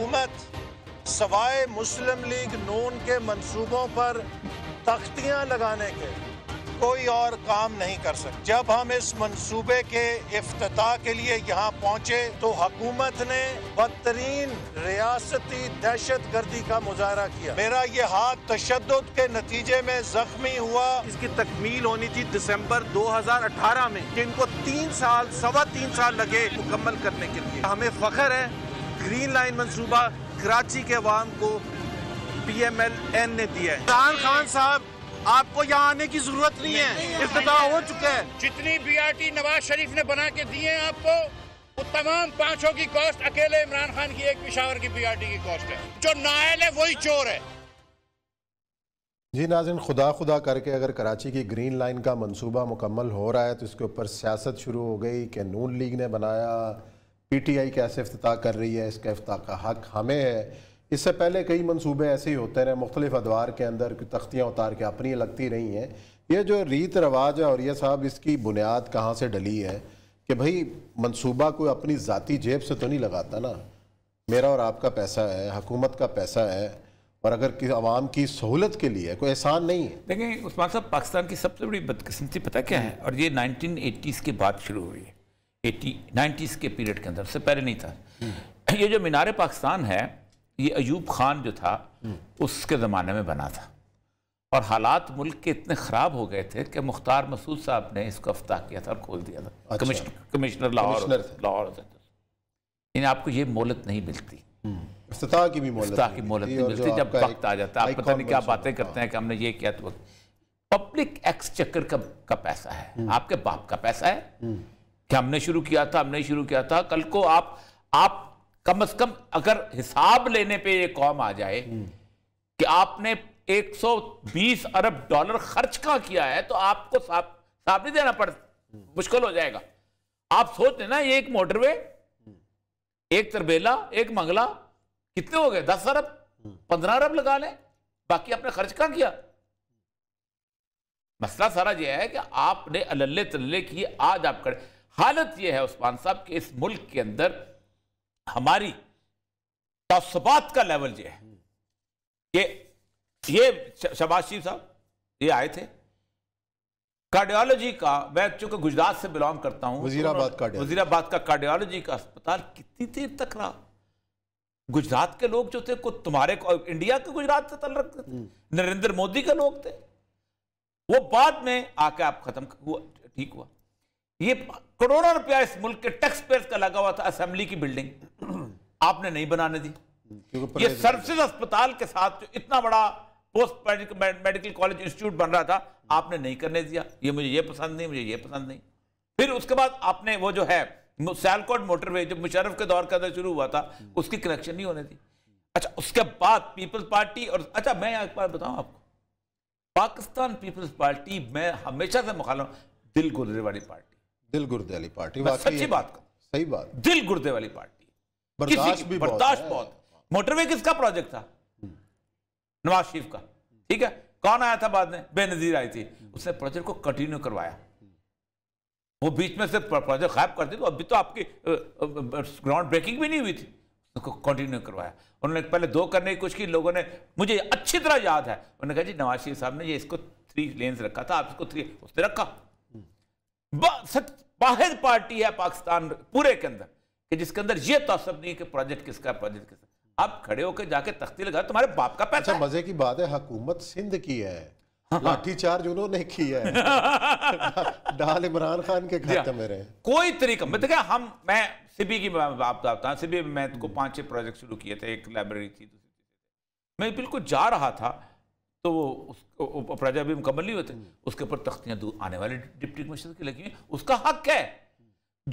हुकूमत सवाए मुस्लिम लीग नून के मंसूबों पर तख्तियां लगाने के कोई और काम नहीं कर सकती। जब हम इस मंसूबे के इफ्तिताह के लिए यहाँ पहुँचे तो हुकूमत ने बदतरीन रियासती दहशत गर्दी का मुजाहरा किया। मेरा ये हाथ तशद्दुद के नतीजे में जख्मी हुआ। इसकी तकमील होनी थी दिसंबर 2018 में, जिनको 3 साल, सवा 3 साल लगे मुकम्मल करने के लिए। हमें फख्र है ग्रीन लाइन मंसूबा कराची के अवाम को PML-N ने दिया है। इमरान खान साहब, आपको यहाँ आने की जरूरत नहीं है, इफ्तिताह हो चुका है। जितनी BRT नवाज शरीफ ने बना के दी है आपको, वो तमाम 5 की कॉस्ट अकेले इमरान खान की एक पिशावर की BRT की कॉस्ट है। जो नायल है वही चोर है। जी नाज़रीन, खुदा खुदा करके अगर कराची की ग्रीन लाइन का मंसूबा मुकम्मल हो रहा है तो इसके ऊपर सियासत शुरू हो गई कि नून लीग ने बनाया, PTI कैसे इफ्तिताह कर रही है, इसका इफ्तिताह का हक हमें है। इससे पहले कई मंसूबे ऐसे ही होते रहे, मुख्तलिफ अदवार के अंदर तख्तियाँ उतार के अपनी लगती रही हैं। ये जो रीत रवाज है और ये साहब, इसकी बुनियाद कहाँ से डली है कि भाई मंसूबा कोई अपनी ज़ाती जेब से तो नहीं लगाता ना। मेरा और आपका पैसा है, हुकूमत का पैसा है, और अगर किसी आवाम की सहूलत के लिए कोई एहसान नहीं है। देखिए उस्मान साहब, पाकिस्तान की सबसे बड़ी बदकिस्मती पता क्या है, और ये 1980s के बाद शुरू हुई है, 90s के पीरियड के अंदर, उससे पहले नहीं था। ये जो मीनार-ए-पाकिस्तान है, ये अयूब खान जो था उसके ज़माने में बना था, और हालात मुल्क के इतने ख़राब हो गए थे कि मुख्तार मसूद साहब ने इसको अफ्ताह किया था और खोल दिया था। अच्छा। कमिश्नर लाहौर। यानी आपको ये मोहलत नहीं मिलती, इफ्तिताह की भी मोहलत नहीं मिलती। जब वक्त आ जाता है, आप पता नहीं क्या बातें करते हैं कि हमने ये किया। तो पब्लिक एक्सचेकर का पैसा है, आपके बाप का पैसा है कि हमने शुरू किया था, हमने शुरू किया था। कल को आप कम से कम अगर हिसाब लेने पे ये कौम आ जाए कि आपने 120 अरब डॉलर खर्च कहाँ किया है, तो आपको साफ नहीं देना पड़ता, मुश्किल हो जाएगा। आप सोच लेना, ये एक मोटरवे, एक तरबेला, एक मंगला, कितने हो गए? 10 अरब, 15 अरब लगा लें, बाकी आपने खर्च कहाँ किया। मसला सारा ये है कि आपने अल्ले तल्ले किए। आज आप कर हालत ये है उस्मान साहब कि इस मुल्क के अंदर हमारी तसबात का लेवल ये है कि ये शबाज शरीफ साहब ये आए थे कार्डियोलॉजी का, मैं चूंकि गुजरात से बिलोंग करता हूँ, वजीराबाद का कार्डियोलॉजी का अस्पताल कितनी देर तक रहा। गुजरात के लोग जो थे कुछ तुम्हारे इंडिया के गुजरात से तल्लुक थे, नरेंद्र मोदी के लोग थे, वो बाद में आके आप खत्म ठीक हुआ। ये करोड़ों रुपया इस मुल्क के टैक्स पेयर्स का लगा हुआ था। असेंबली की बिल्डिंग आपने नहीं बनाने दी। ये सर्विसेज अस्पताल के साथ जो इतना बड़ा पोस्ट मेडिकल कॉलेज इंस्टीट्यूट बन रहा था, आपने नहीं करने दिया। ये मुझे ये पसंद नहीं, मुझे ये पसंद नहीं। फिर उसके बाद आपने वो जो है सियालकोट मोटरवे जो मुशर्रफ के दौर के अंदर शुरू हुआ था, उसकी कनेक्शन नहीं होने दी। अच्छा, उसके बाद पीपल्स पार्टी और अच्छा, मैं एक बार बताऊँ आपको, पाकिस्तान पीपल्स पार्टी में हमेशा से मुखालिफ, दिल गुर्दे वाली पार्टी, दिल गुर्दे वाली पार्टी, सच्ची बात का, सही बात, दिल गुर्दे वाली पार्टी, बर्दाश्त बहुत। मोटरवे किसका प्रोजेक्ट था? नवाज शरीफ का। ठीक है, कौन आया था बाद में? बेनजीर आई थी, उसने प्रोजेक्ट को कंटिन्यू करवाया। वो बीच में से प्रोजेक्ट गायब कर दी, तो अभी तो आपकी ग्राउंड ब्रेकिंग भी नहीं हुई थी, उसको कंटिन्यू करवाया। उन्होंने पहले 2 करने की कोशिश की, लोगों ने, मुझे अच्छी तरह याद है, उन्होंने कहा जी नवाज शरीफ साहब ने ये इसको 3 लेन्स रखा था, आप इसको 3, उसने रखा। वाहिद पार्टी है पाकिस्तान पूरे के अंदर कि जिसके अंदर ये तसब नहीं कि प्रोजेक्ट किसका, प्रोजेक्ट किसका। आप खड़े होकर जाके तख्ती लगा, तुम्हारे बाप का पैसा। अच्छा, मजे की बात है, हुकूमत सिंध की है, लाठीचार्ज उन्होंने किया है डाल इमरान खान के खाते में रहे। कोई तरीका मैं देखा, मैं सिबी की बात बताता हूँ। सिबी में मैं 5-6 प्रोजेक्ट शुरू किए थे, एक लाइब्रेरी थी, दूसरी। मैं बिल्कुल जा रहा था तो वो प्रोजेक्ट भी मुकम्मल नहीं होते, उसके ऊपर तख्तियाँ आने वाले डिप्टी कमिश्नर की लगी हुई। उसका हक है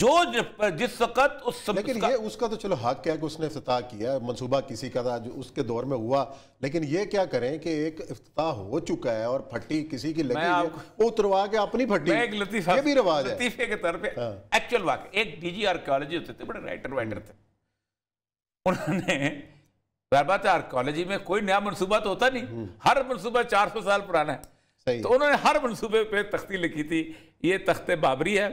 जो जिस वक्त उस सब, लेकिन ये उसका तो चलो हक है कि उसने इफ्तिताह किया, मंसूबा किसी का था जो उसके दौर में हुआ। लेकिन ये क्या करें कि एक इफ्तिताह हो चुका है और फट्टी किसी की लगी है, वो उतरवा के अपनी फट्टी, ये भी रिवाज है। लतीफे के तौर पे एक्चुअल वाकई, एक डीजी आर्कियोलॉजी होते थे, बड़े राइटर वाइटर थे, उन्होंने बात है आर्कियोलॉजी में कोई नया मनसूबा तो होता नहीं, हर मनसूबा 400 साल पुराना है। तो उन्होंने हर मनसूबे पे तख्ती लिखी थी, ये तख्ते बाबरी है,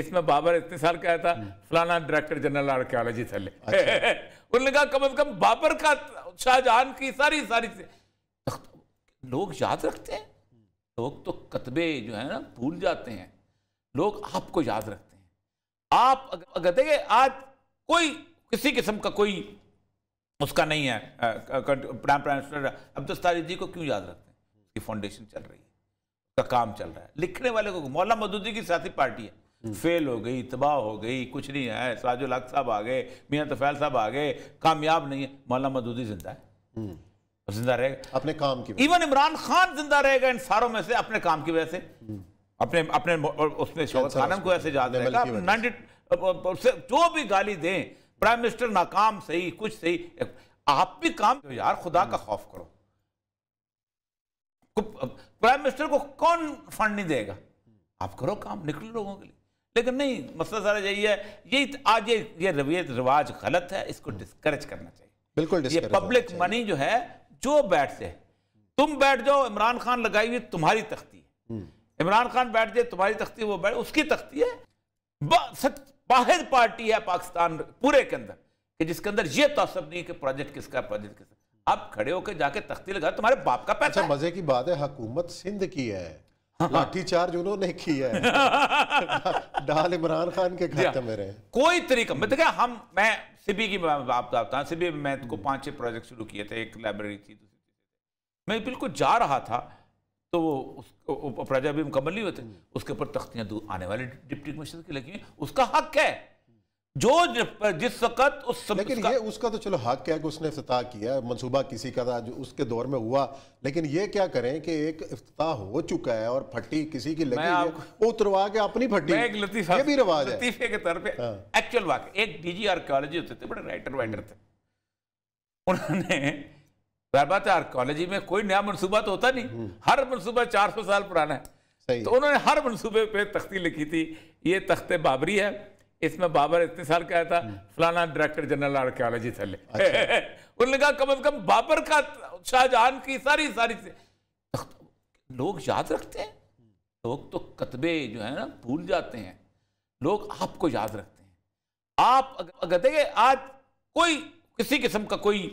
इसमें बाबर इतने साल का था, फलाना डायरेक्टर जनरल आर्कियोलॉजी था। उन्होंने कहा कम से कम बाबर का, शाहजहां की सारी लोग याद रखते हैं। लोग तो कतबे जो है ना भूल जाते हैं, लोग आपको याद रखते हैं। आप अगर देखें आज कोई किसी किस्म का कोई उसका नहीं है, प्राइम मिनिस्टर अब्दुस्तारी जी को क्यों याद रखते हैं? उसकी फाउंडेशन चल रही है, उसका काम चल रहा है। लिखने वाले को मौलाना मौदूदी की साथी पार्टी है, फेल हो गई, तबाह हो गई, कुछ नहीं है। सराजुल हक साहब आ गए, मियाँ तफैल साहब आ गए, कामयाब नहीं है। मौलाना मौदूदी जिंदा है, जिंदा रहेगा अपने काम की। इवन इमरान खान जिंदा रहेगा इन सारों में से, अपने काम की वजह से, अपने अपने उसमें शौकत खानम को ऐसे याद रहेगा। 90 जो भी गाली दें, प्राइम मिनिस्टर नाकाम सही, कुछ सही, आप भी काम करो यार, खुदा का खौफ करो। प्राइम मिनिस्टर को कौन फंड नहीं देगा? आप करो काम, निकलो लोगों के लिए। लेकिन नहीं, मसला सारा यही है। यही आज ये रवैया रिवाज गलत है, इसको डिस्करेज करना चाहिए। बिल्कुल ये पब्लिक मनी जो है, जो बैठ जाए, तुम बैठ जाओ, इमरान खान लगाई हुई तुम्हारी तख्ती है, इमरान खान बैठ जाए तुम्हारी तख्ती, वो बैठ उसकी तख्ती है। बाहर पार्टी है पाकिस्तान पूरे के अंदर कि जिसके अंदर ये तसब नहीं कि प्रोजेक्ट किसका, प्रोजेक्ट किसका। आप खड़े होकर जाके तख्ती लगा, तुम्हारे बाप का पैसा। मजे की बात है, हुकूमत सिंध की है, लाठीचार्ज उन्होंने किया है, डाल इमरान खान के खाते में रहे। कोई तरीका मत क्या। मैं सिबी की बात बताता हूँ। सिबी में मैं को 5-6 प्रोजेक्ट शुरू किए थे, एक लाइब्रेरी थी, दूसरी मैं बिल्कुल जा रहा था तो वो प्रोजेक्ट भी मुकम्मल नहीं होते। उसके ऊपर तख्तियाँ आने वाले डिप्टी कमिश्नर की लगी हुई, उसका हक है जो जिस वक्त उस सब। लेकिन ये उसका तो चलो हक है कि उसने इफ्तिताह किया, मंसूबा किसी का था जो उसके दौर में हुआ। लेकिन ये क्या करें कि एक इफ्तिताह हो चुका है और फट्टी किसी की लगी है, वो उतरवा के अपनी फट्टी। एक लतीफा, ये भी रिवाज है लतीफे के तौर पे। एक्चुअल वाकई एक डीजी आर्कियोलॉजी होते थे, बड़े राइटर वाइटर थे। उन्होंने बात है, आर्कियोलॉजी में कोई नया मनसूबा तो होता नहीं, हर मनसूबा 400 साल पुराना है। तो उन्होंने हर मनसूबे पे तख्ती लिखी थी, ये तख्ते बाबरी है, इसमें बाबर इतने साल का था, फलाना डायरेक्टर जनरल आर्कियोलॉजी था। उन्होंने कहा कम से कम बाबर का, शाहजहां की सारी लोग याद रखते हैं। लोग तो कतबे जो है ना भूल जाते हैं, लोग आपको याद रखते हैं। आप अगर देखें आज कोई किसी किस्म का कोई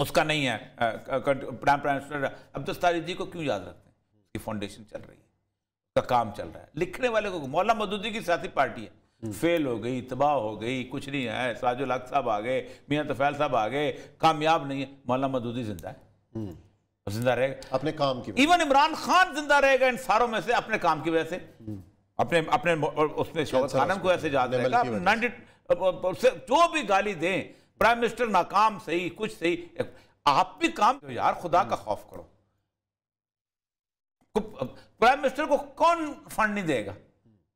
उसका नहीं है, प्राइम मिनिस्टर अब्दुस्तारी जी को क्यों याद रखते हैं? उसकी फाउंडेशन चल रही है, उसका काम चल रहा है। लिखने वाले को मौलाना मौदूदी की साथी पार्टी है, फेल हो गई, तबाह हो गई, कुछ नहीं है। सराजुल हक साहब आ गए, मियाँ तफैल साहब आ गए, कामयाब नहीं है। मौलाना मौदूदी जिंदा है, जिंदा रहेगा अपने काम की। इवन इमरान खान जिंदा रहेगा इन सारों में से, अपने काम की वजह से, अपने अपने उसमें शौकत खानम को ऐसे याद रहेगा। 90 जो भी गाली दें, प्राइम मिनिस्टर नाकाम सही, कुछ सही, आप भी काम करो यार, खुदा का खौफ करो। प्राइम मिनिस्टर को कौन फंड नहीं देगा?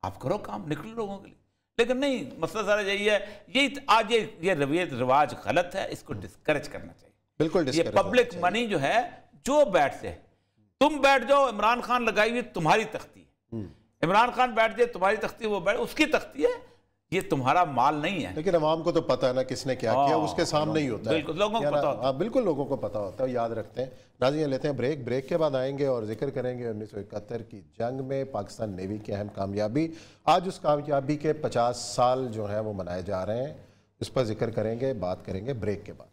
आप करो काम, निकलो लोगों के लिए। लेकिन नहीं, मसला सारा यही है। यही आज ये रवैया रिवाज गलत है, इसको डिस्करेज करना चाहिए। बिल्कुल ये पब्लिक मनी जो है, जो बैठ जाए, तुम बैठ जाओ, इमरान खान लगाई हुई तुम्हारी तख्ती है, इमरान खान बैठ जाए तुम्हारी तख्ती, वो बैठ उसकी तख्ती है। ये तुम्हारा माल नहीं है। लेकिन अवाम को तो पता है ना किसने क्या किया, उसके सामने ही होता है। बिल्कुल लोगों को पता होता है, बिल्कुल लोगों को पता होता है, याद रखते हैं। नाज़रीन, लेते हैं ब्रेक। ब्रेक के बाद आएंगे और जिक्र करेंगे 1971 की जंग में पाकिस्तान नेवी की अहम कामयाबी। आज उस कामयाबी के 50 साल जो हैं वो मनाए जा रहे हैं, इस पर जिक्र करेंगे, बात करेंगे ब्रेक के बाद।